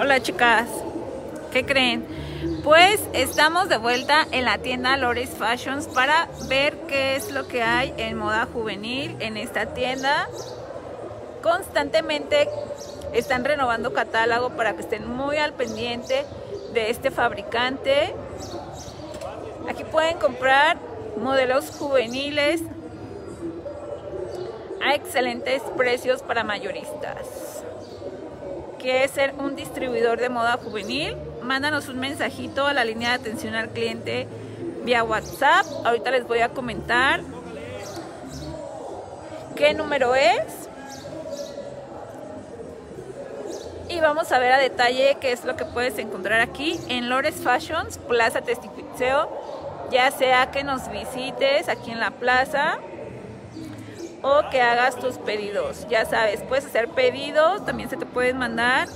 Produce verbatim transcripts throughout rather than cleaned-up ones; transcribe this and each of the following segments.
Hola chicas, ¿qué creen? Pues estamos de vuelta en la tienda Lore's Fashions para ver qué es lo que hay en moda juvenil en esta tienda. Constantemente están renovando catálogo para que estén muy al pendiente de este fabricante. Aquí pueden comprar modelos juveniles a excelentes precios para mayoristas. ¿Quieres ser un distribuidor de moda juvenil? Mándanos un mensajito a la línea de atención al cliente vía WhatsApp. Ahorita les voy a comentar qué número es. Y vamos a ver a detalle qué es lo que puedes encontrar aquí en Lore's Fashions, Plaza Texticuitzeo. Ya sea que nos visites aquí en la plaza o que hagas tus pedidos. Ya sabes, puedes hacer pedidos, también se te pueden mandar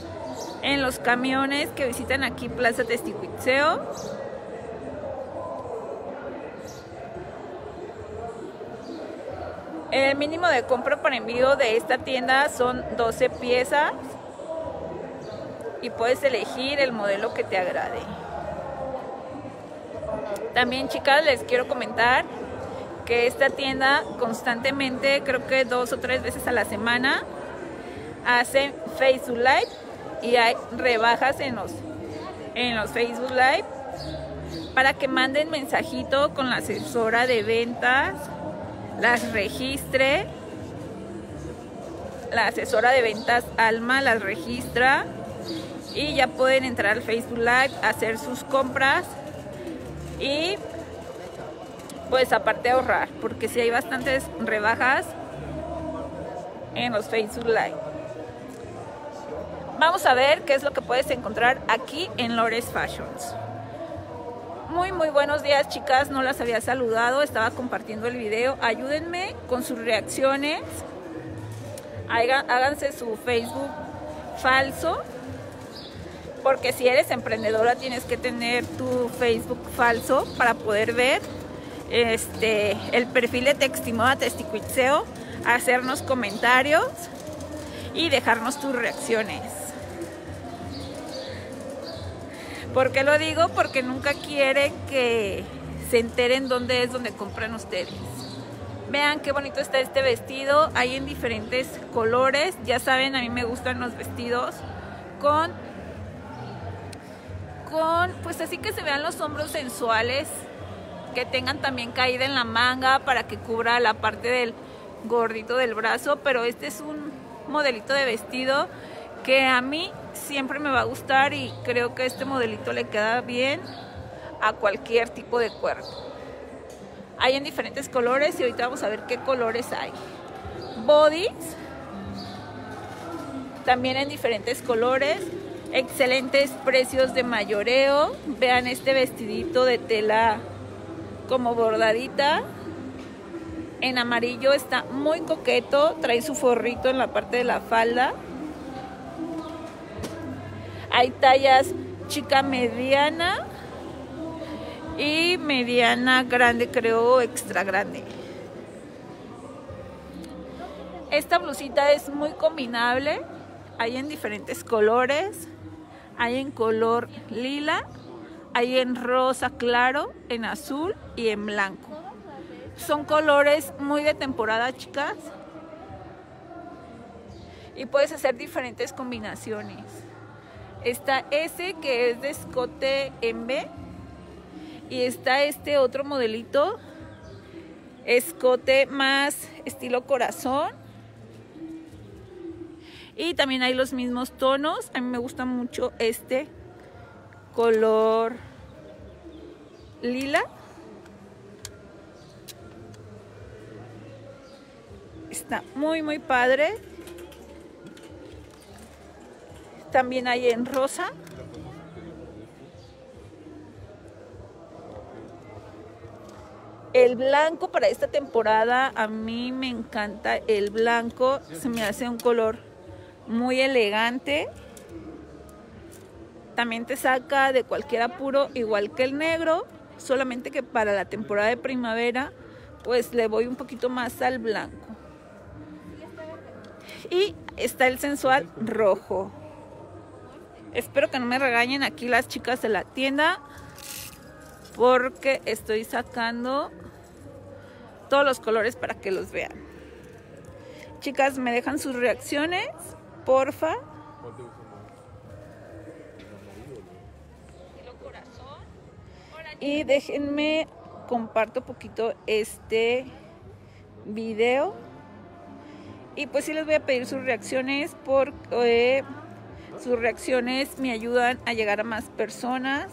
en los camiones que visitan aquí Plaza Texticuitzeo. El mínimo de compra para envío de esta tienda son doce piezas y puedes elegir el modelo que te agrade. También, chicas, les quiero comentar que esta tienda constantemente, creo que dos o tres veces a la semana, hacen Facebook Live y hay rebajas en los, en los Facebook Live para que manden mensajito con la asesora de ventas, las registre. La asesora de ventas Alma las registra y ya pueden entrar al Facebook Live, hacer sus compras y pues aparte ahorrar, porque si sí hay bastantes rebajas en los Facebook Live. Vamos a ver qué es lo que puedes encontrar aquí en Lore's Fashions. Muy muy buenos días, chicas, no las había saludado, estaba compartiendo el video. Ayúdenme con sus reacciones, háganse su Facebook falso. Porque si eres emprendedora tienes que tener tu Facebook falso para poder ver este, el perfil de Textimoda Texticuitzeo, hacernos comentarios y dejarnos tus reacciones. ¿Por qué lo digo? Porque nunca quieren que se enteren dónde es donde compran ustedes. Vean qué bonito está este vestido, hay en diferentes colores. Ya saben, a mí me gustan los vestidos con... Con, pues así que se vean los hombros sensuales, que tengan también caída en la manga para que cubra la parte del gordito del brazo, pero este es un modelito de vestido que a mí siempre me va a gustar y creo que este modelito le queda bien a cualquier tipo de cuerpo. Hay en diferentes colores y ahorita vamos a ver qué colores hay. Bodies, también en diferentes colores. Excelentes precios de mayoreo. Vean este vestidito de tela como bordadita. En amarillo está muy coqueto. Trae su forrito en la parte de la falda. Hay tallas chica mediana y mediana grande, creo, extra grande. Esta blusita es muy combinable. Hay en diferentes colores. Hay en color lila, hay en rosa claro, en azul y en blanco. Son colores muy de temporada, chicas. Y puedes hacer diferentes combinaciones. Está ese que es de escote en B. Y está este otro modelito, escote más estilo corazón. Y también hay los mismos tonos. A mí me gusta mucho este color lila. Está muy, muy padre. También hay en rosa. El blanco para esta temporada. A mí me encanta el blanco. Se me hace un color muy elegante. También te saca de cualquier apuro, igual que el negro, solamente que para la temporada de primavera pues le voy un poquito más al blanco. Y está el sensual rojo. Espero que no me regañen aquí las chicas de la tienda, porque estoy sacando todos los colores para que los vean. Chicas, me dejan sus reacciones, porfa. Y déjenme comparto poquito este video. Y pues sí les voy a pedir sus reacciones, porque sus reacciones me ayudan a llegar a más personas.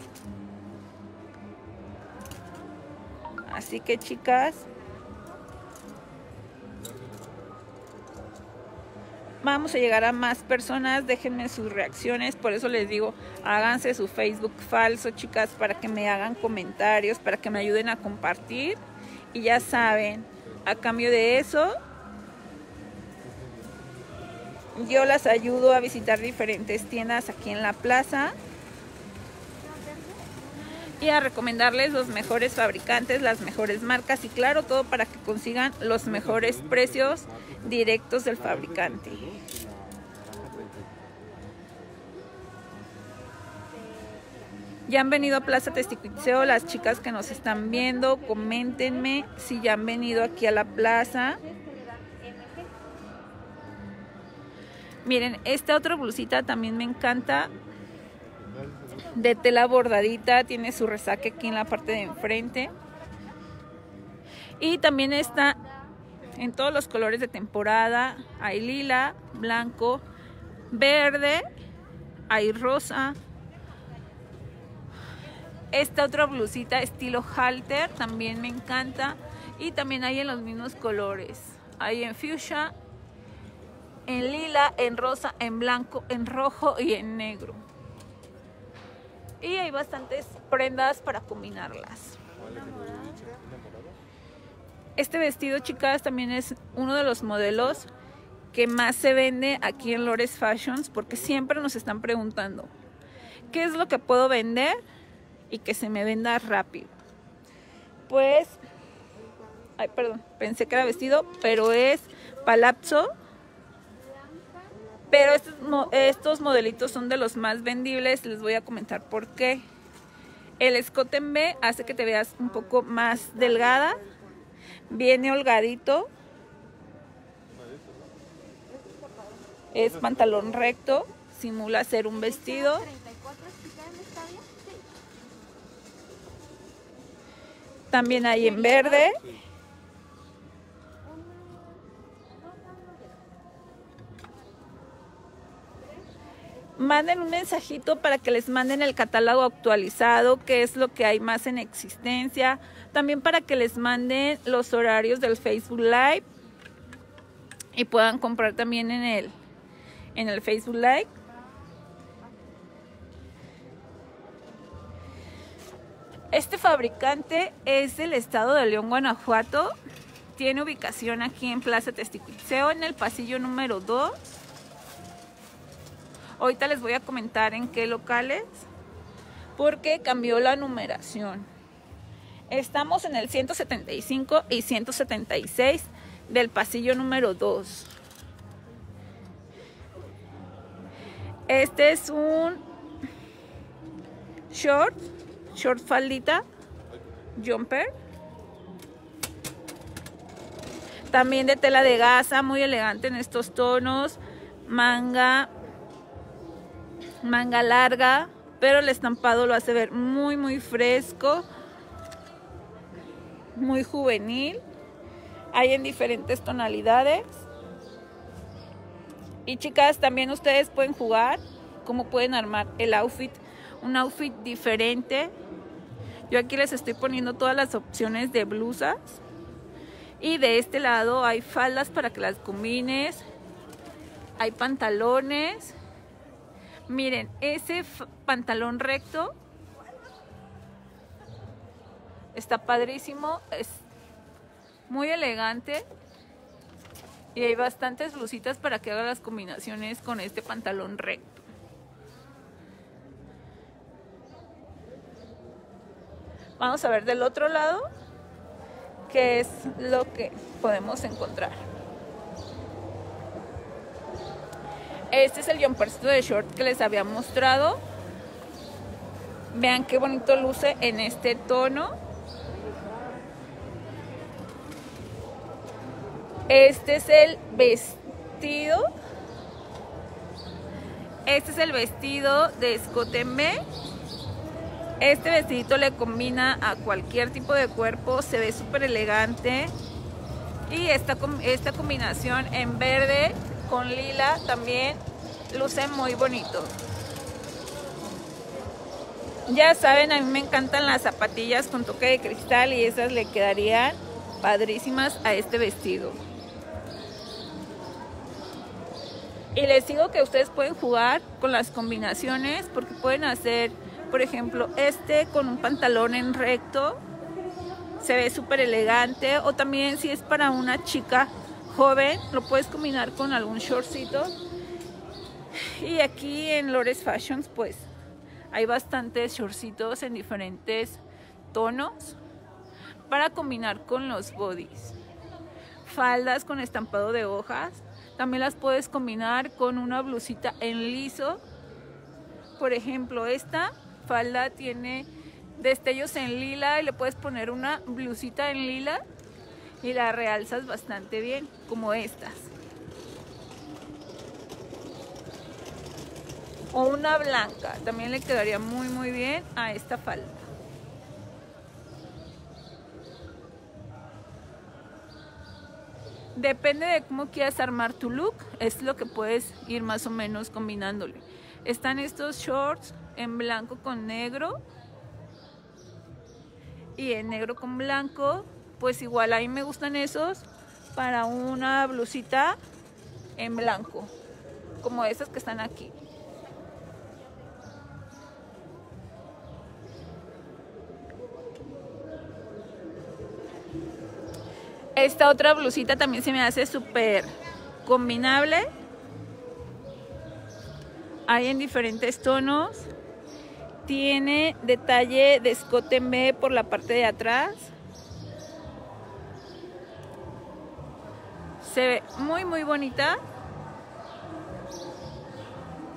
Así que, chicas, vamos a llegar a más personas. Déjenme sus reacciones. Por eso les digo, háganse su Facebook falso, chicas, para que me hagan comentarios, para que me ayuden a compartir. Y ya saben, a cambio de eso, yo las ayudo a visitar diferentes tiendas aquí en la plaza y a recomendarles los mejores fabricantes, las mejores marcas y, claro, todo para que consigan los mejores precios directos del fabricante. Ya han venido a Plaza Texticuitzeo las chicas que nos están viendo. Coméntenme si ya han venido aquí a la plaza. Miren, esta otra blusita también me encanta, de tela bordadita, tiene su resaque aquí en la parte de enfrente. Y también está en todos los colores de temporada. Hay lila, blanco, verde, hay rosa. Esta otra blusita estilo halter también me encanta, y también hay en los mismos colores. Hay en fucsia, en lila, en rosa, en blanco, en rojo y en negro. Y hay bastantes prendas para combinarlas. Este vestido, chicas, también es uno de los modelos que más se vende aquí en Lore's Fashions, porque siempre nos están preguntando qué es lo que puedo vender y que se me venda rápido. Pues, ay, perdón, pensé que era vestido, pero es palazzo. Pero estos, estos modelitos son de los más vendibles. Les voy a comentar por qué. El escote en B hace que te veas un poco más delgada. Viene holgadito. Es pantalón recto. Simula ser un vestido. También hay en verde. Manden un mensajito para que les manden el catálogo actualizado, qué es lo que hay más en existencia. También para que les manden los horarios del Facebook Live y puedan comprar también en el, en el Facebook Live. Este fabricante es del estado de León, Guanajuato. Tiene ubicación aquí en Plaza Texticuitzeo, en el pasillo número dos. Ahorita les voy a comentar en qué locales, porque cambió la numeración. Estamos en el ciento setenta y cinco y ciento setenta y seis del pasillo número dos. Este es un short, short faldita, jumper. También de tela de gasa, muy elegante en estos tonos, manga. Manga larga, pero el estampado lo hace ver muy, muy fresco, muy juvenil. Hay en diferentes tonalidades. Y, chicas, también ustedes pueden jugar, cómo pueden armar el outfit, un outfit diferente. Yo aquí les estoy poniendo todas las opciones de blusas. Y de este lado hay faldas para que las combines. Hay pantalones. Miren, ese pantalón recto está padrísimo, es muy elegante. Y hay bastantes blusitas para que haga las combinaciones con este pantalón recto. Vamos a ver del otro lado qué es lo que podemos encontrar. Este es el jumpercito de short que les había mostrado. Vean qué bonito luce en este tono. Este es el vestido. Este es el vestido de escotemé. Este vestidito le combina a cualquier tipo de cuerpo. Se ve súper elegante. Y esta, esta combinación en verde con lila también luce muy bonito. Ya saben, a mí me encantan las zapatillas con toque de cristal y esas le quedarían padrísimas a este vestido. Y les digo que ustedes pueden jugar con las combinaciones porque pueden hacer, por ejemplo, este con un pantalón en recto. Se ve súper elegante. O también si es para una chica joven, lo puedes combinar con algún shortcito. Y aquí en Lore's Fashions, pues, hay bastantes shortcitos en diferentes tonos para combinar con los bodys. Faldas con estampado de hojas. También las puedes combinar con una blusita en liso. Por ejemplo, esta falda tiene destellos en lila y le puedes poner una blusita en lila y la realzas bastante bien, como estas. O una blanca, también le quedaría muy muy bien a esta falda. Depende de cómo quieras armar tu look, es lo que puedes ir más o menos combinándole. Están estos shorts en blanco con negro y en negro con blanco, pues igual a mí me gustan esos para una blusita en blanco, como estas que están aquí. Esta otra blusita también se me hace súper combinable. Hay en diferentes tonos. Tiene detalle de escotemé por la parte de atrás. Se ve muy muy bonita.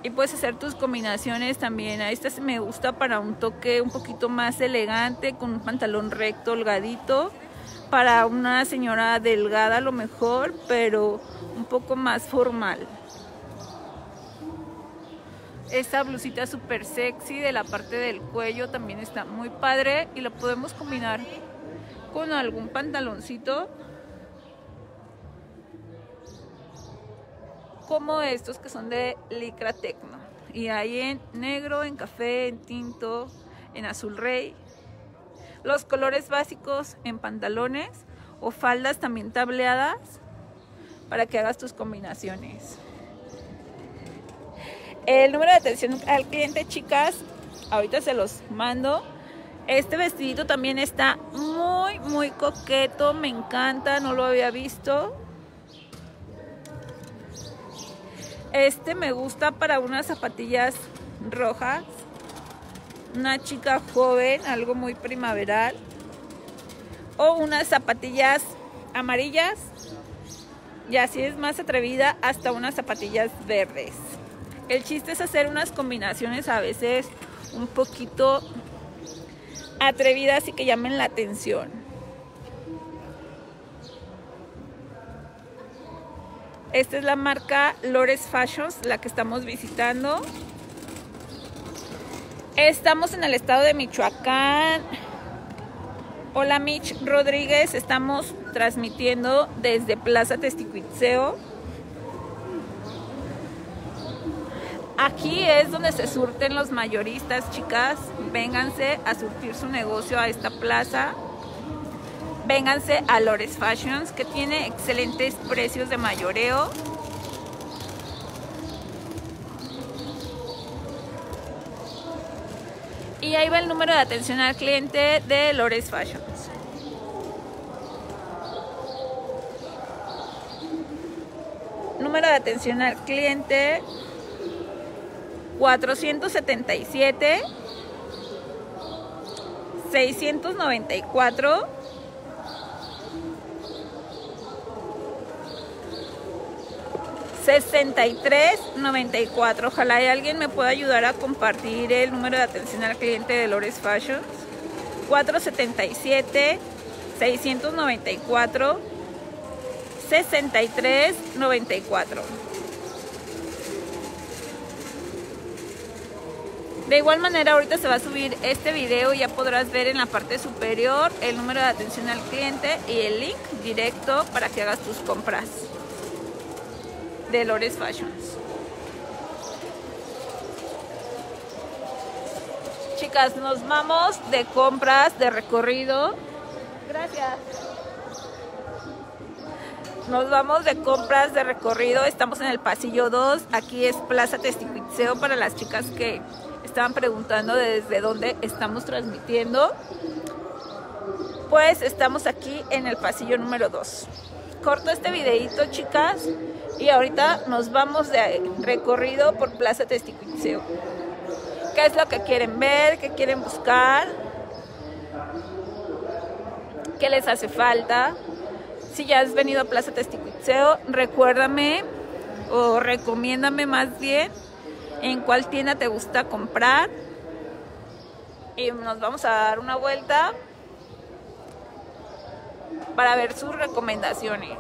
Y puedes hacer tus combinaciones también. A esta me gusta para un toque un poquito más elegante, con un pantalón recto, holgadito. Para una señora delgada a lo mejor, pero un poco más formal. Esta blusita súper sexy de la parte del cuello también está muy padre y la podemos combinar con algún pantaloncito como estos que son de licra tecno. Y hay en negro, en café, en tinto, en azul rey. Los colores básicos en pantalones o faldas también tableadas para que hagas tus combinaciones. El número de atención al cliente, chicas, ahorita se los mando. Este vestidito también está muy, muy coqueto. Me encanta, no lo había visto. Este me gusta para unas zapatillas rojas. Una chica joven, algo muy primaveral. O unas zapatillas amarillas. Y así es más atrevida, hasta unas zapatillas verdes. El chiste es hacer unas combinaciones a veces un poquito atrevidas y que llamen la atención. Esta es la marca Lore's Fashions, la que estamos visitando. Estamos en el estado de Michoacán. Hola Mitch Rodríguez, estamos transmitiendo desde Plaza Texticuitzeo. Aquí es donde se surten los mayoristas, chicas. Vénganse a surtir su negocio a esta plaza. Vénganse a Lore's Fashions, que tiene excelentes precios de mayoreo. Y ahí va el número de atención al cliente de Lore's Fashions. Número de atención al cliente cuatrocientos setenta y siete, seiscientos noventa y cuatro. sesenta y tres noventa y cuatro. Ojalá alguien me pueda ayudar a compartir el número de atención al cliente de Lore's Fashions. cuatro siete siete seis nueve cuatro sesenta y tres noventa y cuatro. De igual manera, ahorita se va a subir este video y ya podrás ver en la parte superior el número de atención al cliente y el link directo para que hagas tus compras de Lore's Fashions. Chicas, nos vamos de compras, de recorrido. Gracias. Nos vamos de compras, de recorrido. Estamos en el pasillo dos. Aquí es Plaza Texticuitzeo para las chicas que estaban preguntando desde dónde estamos transmitiendo. Pues estamos aquí en el pasillo número dos. Corto este videito, chicas, y ahorita nos vamos de recorrido por Plaza Texticuitzeo. ¿Qué es lo que quieren ver? ¿Qué quieren buscar? ¿Qué les hace falta? Si ya has venido a Plaza Texticuitzeo, recuérdame o recomiéndame más bien en cuál tienda te gusta comprar. Y nos vamos a dar una vuelta para ver sus recomendaciones.